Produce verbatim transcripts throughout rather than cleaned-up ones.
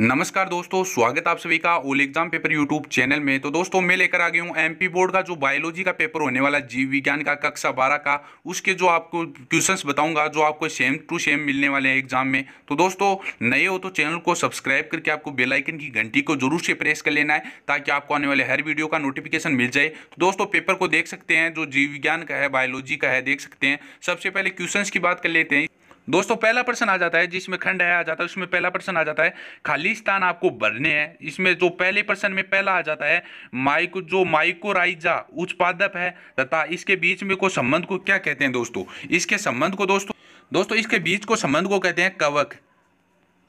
नमस्कार दोस्तों, स्वागत आप सभी का ओल एग्जाम पेपर यूट्यूब चैनल में। तो दोस्तों मैं लेकर आ गया हूँ एमपी बोर्ड का जो बायोलॉजी का पेपर होने वाला, जीव विज्ञान का कक्षा बारह का, उसके जो आपको क्वेश्चंस बताऊंगा जो आपको सेम टू सेम मिलने वाले हैं एग्जाम में। तो दोस्तों नए हो तो चैनल को सब्सक्राइब करके आपको बेल आइकन की घंटी को जरूर से प्रेस कर लेना है ताकि आपको आने वाले हर वीडियो का नोटिफिकेशन मिल जाए। तो दोस्तों पेपर को देख सकते हैं, जो जीव विज्ञान का है, बायोलॉजी का है, देख सकते हैं। सबसे पहले क्वेश्चंस की बात कर लेते हैं दोस्तों। पहला प्रश्न आ जाता है जिसमें खंड है आ जाता है, उसमें पहला प्रश्न आ जाता है खाली स्थान आपको भरने हैं। इसमें जो पहले प्रश्न में पहला आ जाता है माइको जो माइकोराइजा उत्पादक है तथा इसके बीच में को संबंध को क्या कहते हैं दोस्तों? इसके संबंध को दोस्तों दोस्तों इसके बीच को संबंध को कहते हैं कवक।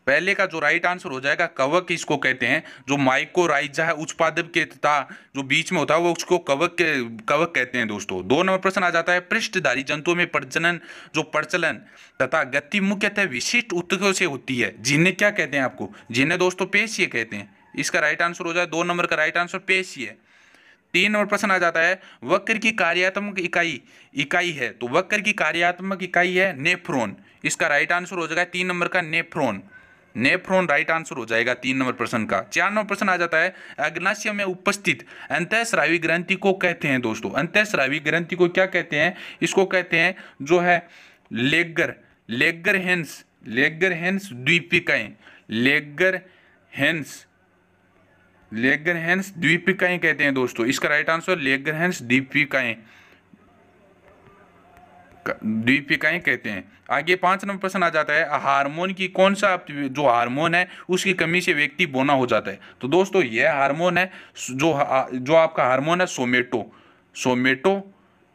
पहले का जो राइट आंसर हो जाएगा कवक इसको कहते हैं। जो माइकोराइजा है उत्पादक के तथा जो बीच में होता है वो उसको कवक के कवक कहते हैं दोस्तों। दो नंबर प्रश्न आ जाता है पृष्ठधारी जंतुओं में प्रजनन जो प्रचलन तथा गति मुख्यतः विशिष्ट उत्तकों से होती है, जिन्हें क्या कहते हैं? आपको जिन्हें दोस्तों पेशीय कहते हैं। इसका राइट आंसर हो जाए दो नंबर का राइट आंसर पेशीय। तीन नंबर प्रश्न आ जाता है वक्र की कार्यात्मक इकाई इकाई है, तो वक्र की कार्यात्मक इकाई है नेफ्रॉन। इसका राइट आंसर हो जाएगा तीन नंबर का नेफ्रॉन नेफ्रॉन राइट आंसर हो जाएगा तीन नंबर प्रश्न का। चार नंबर प्रश्न आ जाता है अग्नाशय में उपस्थित अंतःस्रावी ग्रंथि को कहते हैं दोस्तों। अंतःस्रावी ग्रंथि को क्या कहते हैं? इसको कहते हैं जो है लेगर लेगर हेंस लेगर हेंस द्वीपिकाएं लेगर हेंस लेगर हेंस द्वीपिकाएं कहते हैं दोस्तों। इसका राइट आंसर लेगर हेंस द्वीपिकाएं द्वीपिकाएं कहते हैं। आगे पांच नंबर प्रश्न आ जाता है हार्मोन की कौन सा जो हार्मोन है उसकी कमी से व्यक्ति बोना हो जाता है, तो दोस्तों यह हार्मोन है जो जो आपका हार्मोन है सोमेटो सोमेटो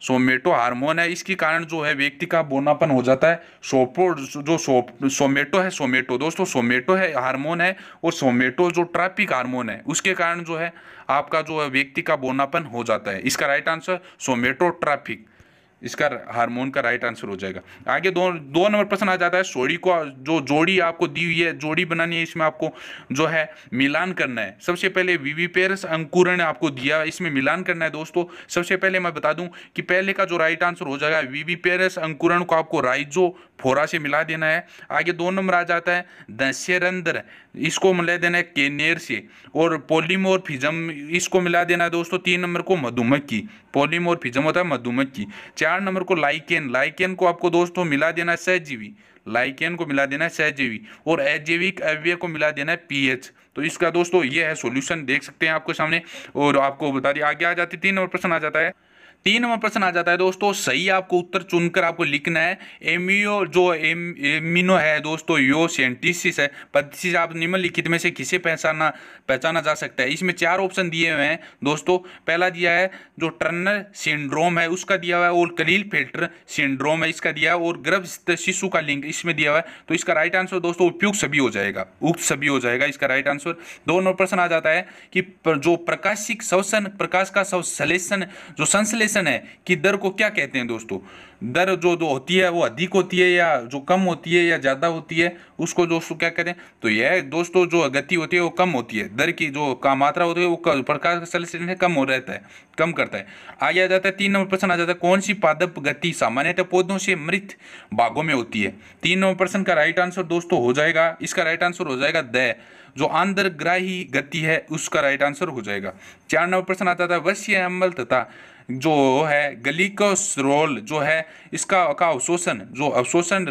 सोमेटो हार्मोन है। इसके कारण जो है व्यक्ति का बोनापन हो जाता है। सोपो जो सो, सोमेटो है सोमेटो दोस्तों सोमेटो है हार्मोन है, और सोमेटो जो ट्रॉपिक हार्मोन है उसके कारण जो है आपका जो है व्यक्ति का बोनापन हो जाता है। इसका राइट आंसर सोमेटो ट्रॉपिक इसका हार्मोन का राइट आंसर हो जाएगा। आगे दो दो नंबर प्रश्न आ जाता है सोडी को जो जोड़ी आपको दी हुई है, जोड़ी बनानी है, इसमें आपको जो है मिलान करना है। सबसे पहले विविपेरस अंकुरण आपको दिया है, इसमें मिलान करना है दोस्तों। सबसे पहले मैं बता दूं कि पहले का जो राइट आंसर हो जाएगा विविपेरस अंकुरण को आपको राइजोफोरा से मिला देना है। आगे दो नंबर आ जाता है दस्यरंध्र, इसको मिला देना है केनेर से, और पॉलीमॉर्फिज्म इसको मिला देना है दोस्तों। तीन नंबर को मधुमक्खी, पॉलीमॉर्फिज्म होता है मधुमक्खी। चार नंबर को लाइकेन लाइकेन को आपको दोस्तों मिला देना है सहजीवी लाइकेन को मिला देना है सहजीवी और अजैविक अवयव को मिला देना है पीएच। तो इसका दोस्तों ये है सॉल्यूशन, देख सकते हैं आपके सामने, और आपको बता दिया। आगे आ जाती तीन नंबर प्रश्न आ जाता है तीन नंबर प्रश्न आ जाता है दोस्तों सही आपको उत्तर चुनकर आपको लिखना है। एमियो जो एम एमिनो है दोस्तों यो सेंटिसिस है पद्धति आप निम्नलिखित में से किसे पहचाना पहचाना जा सकता है? इसमें चार ऑप्शन दिए हुए हैं दोस्तों। पहला दिया है जो टर्नर सिंड्रोम है उसका दिया हुआ है, और कलील फेल्टर सिंड्रोम है इसका दिया है, और गर्भस्थ शिशु का लिंग इसमें दिया हुआ है। तो इसका राइट आंसर दोस्तों उपयुक्त सभी हो जाएगा उक्त सभी हो जाएगा इसका राइट आंसर। दो नंबर प्रश्न आ जाता है कि जो प्रकाशिक शोषण प्रकाश का संश्लेषण जो संश्लेषण है कि दर को क्या कहते हैं दोस्तों? दर जो जो होती है वो अधिक होती है या जो कम होती है या ज्यादा होती है उसको दोस्तों क्या कहते हैं? तो यह दोस्तों जो गति होती है वो कम होती है, दर की जो का मात्रा होती है वो प्रकाश का संश्लेषण से कम हो रहता है कम करता है। आगे आ जाता है तीन नंबर प्रश्न आ जाता है कौन सी पादप गति सामान्यतः पौधों से मृत भागों में होती है? तीन नंबर प्रश्न का राइट आंसर दोस्तों हो जाएगा इसका राइट आंसर हो जाएगा द जो अंतर्ग्राही गति है उसका राइट आंसर हो जाएगा। चार नंबर प्रश्न आता था वर्षीय अम्ल तथा जो है ग्लिसरॉल जो है इसका का अवशोषण जो अवशोषण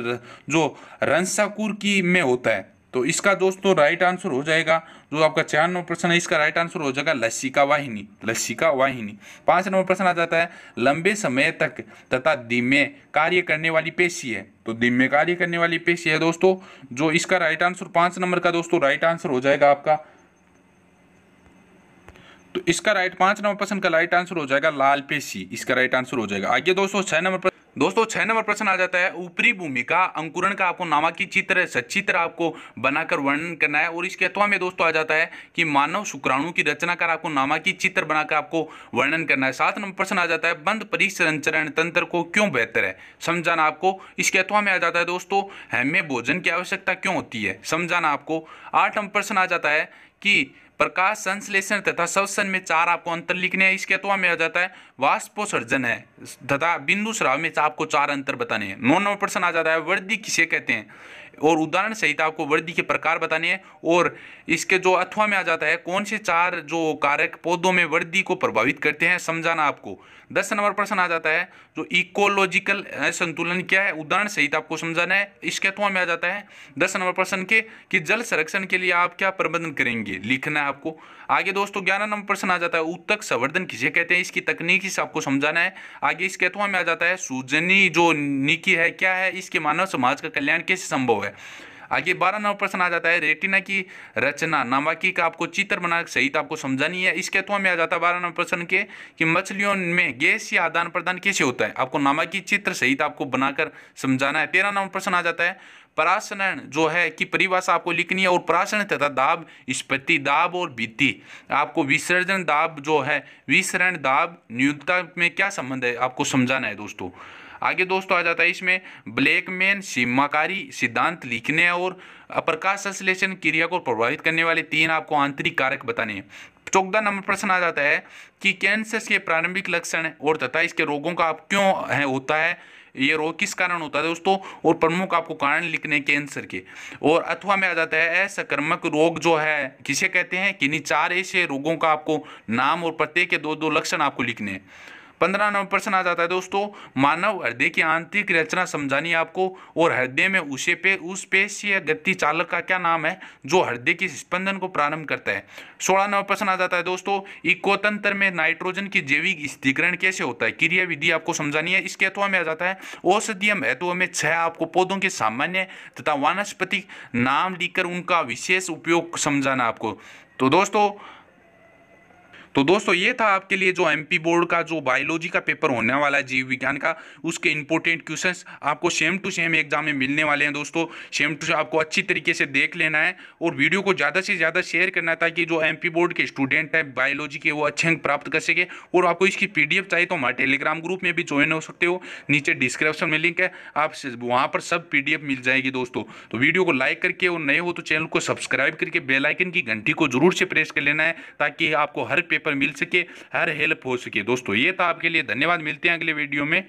जो रंसाकुर की में होता है। तो इसका दोस्तों राइट आंसर हो जाएगा जो आपका चार नंबर प्रश्न है इसका राइट आंसर हो जाएगा लसिका वाहिनी लसिका वाहिनी। पांच नंबर प्रश्न आ जाता है लंबे समय तक तथा धीमे कार्य करने वाली पेशी है, तो धीमे कार्य करने वाली पेशी है दोस्तों जो इसका राइट आंसर पांच नंबर का दोस्तों राइट आंसर हो जाएगा आपका तो इसका राइट पांच नंबर प्रश्न का राइट आंसर हो जाएगा लाल पेशी इसका राइट आंसर हो जाएगा। आगे दोस्तों छह नंबर दोस्तों छह नंबर प्रश्न आ जाता है ऊपरी भूमिका अंकुरण का आपको नामांकित चित्र सचित्र आपको बनाकर वर्णन करना है, और इसके अथवा में दोस्तों आ जाता है कि मानव शुक्राणु की रचना कर आपको नामांकित चित्र बनाकर आपको वर्णन करना है। सात नंबर प्रश्न आ जाता है बंद परिसंचरण तंत्र को क्यों बेहतर है समझाना आपको। इसके अथवा में आ जाता है दोस्तों हमें भोजन की आवश्यकता क्यों होती है समझाना आपको। आठ नंबर प्रश्न आ जाता है कि प्रकाश संश्लेषण तथा श्वसन में चार आपको अंतर लिखने हैं। इसके अथवा में आ जाता है वाष्पोत्सर्जन है तथा बिंदु स्राव में आपको चार अंतर बताने हैं। नौ नंबर प्रश्न आ जाता है वृद्धि किसे कहते हैं? और उदाहरण सहित आपको वृद्धि के प्रकार बताने हैं। और इसके जो अथवा में आ जाता है कौन से चार जो कारक पौधों में वृद्धि को प्रभावित करते हैं समझाना आपको। दस नंबर प्रश्न आ जाता है जो इकोलॉजिकल संतुलन क्या है, उदाहरण सहित आपको समझाना है। इसके अथवा में आ जाता है दस नंबर प्रश्न के कि जल संरक्षण के लिए आप क्या प्रबंधन करेंगे, लिखना है आपको। आगे दोस्तों ग्यारह नंबर प्रश्न आ जाता है उत्तक संवर्धन किसे कहते हैं, इसकी तकनीक इस आपको समझाना है। आगे इसके अथवा में आ जाता है सूजनी जो नीति है क्या है, इसके मानव समाज का कल्याण कैसे संभव है। आगे बारह नंबर प्रश्न आ जाता है रेटिना की रचना नामाकी का आपको चित्र बना सहित आपको समझानी है। इसके अथवा में आ जाता है बारह नंबर प्रश्न के कि मछलियों में गैस या आदान प्रदान कैसे होता है, आपको नामाकी चित्र सहित आपको बनाकर समझाना है। तेरह नंबर प्रश्न आ जाता है परासरण जो है कि परिभाषा आपको लिखनी है, और परासरण तथा दाब स्पत्ति दाब और भित्ति आपको विसर्जन दाब जो है विसरण दाब न्यूनता में क्या संबंध है आपको समझाना है दोस्तों। आगे दोस्तों आ जाता है इसमें ब्लैकमैन सीमाकारी सिद्धांत लिखने और प्रकाश संश्लेषण क्रिया को प्रभावित करने वाले तीन आपको आंतरिक कारक बताने हैं। चौदह नंबर प्रश्न आ जाता है कि कैंसर के प्रारंभिक लक्षण और तथा इसके रोगों का आप क्यों है होता है, ये रोग किस कारण होता है दोस्तों, और प्रमुख आपको कारण लिखने कैंसर के। और अथवा में आ जाता है असंक्रामक रोग जो है किसे कहते हैं, किन्हीं चार ऐसे रोगों का आपको नाम और प्रत्येक के दो दो लक्षण आपको लिखने हैं। पंद्रह नंबर प्रश्न आ जाता है दोस्तों मानव हृदय की आंतरिक रचना समझानी आपको, और हृदय में उसे पे उस पेशीय गति चालक का क्या नाम है जो हृदय के स्पंदन को प्रारंभ करता है। सोलह नंबर प्रश्न आ जाता है दोस्तों इकोतंत्र में नाइट्रोजन की जैविक स्थिरीकरण कैसे होता है, क्रिया विधि आपको समझानी है। इसके अथवा में आ जाता है औषधीय महत्व में छह आपको पौधों के सामान्य तथा वानस्पतिक नाम लिखकर उनका विशेष उपयोग समझाना आपको। तो दोस्तों तो दोस्तों ये था आपके लिए जो एमपी बोर्ड का जो बायोलॉजी का पेपर होने वाला है जीव विज्ञान का, उसके इंपॉर्टेंट क्वेश्चंस आपको सेम टू सेम एग्जाम में मिलने वाले हैं दोस्तों। सेम टू सेम आपको अच्छी तरीके से देख लेना है और वीडियो को ज़्यादा से ज़्यादा शेयर करना है ताकि जो एमपी बोर्ड के स्टूडेंट हैं बायोलॉजी के वो अच्छे अंक प्राप्त कर सके। और आपको इसकी पी डी एफ चाहिए तो हमारे टेलीग्राम ग्रुप में भी ज्वाइन हो सकते हो, नीचे डिस्क्रिप्शन में लिंक है, आप वहाँ पर सब पी डी एफ मिल जाएगी दोस्तों। तो वीडियो को लाइक करके और नए हो तो चैनल को सब्सक्राइब करके बेल आइकन की घंटी को जरूर से प्रेस कर लेना है ताकि आपको हर पेपर मिल सके, हर हेल्प हो सके दोस्तों। ये था आपके लिए, धन्यवाद, मिलते हैं अगले वीडियो में।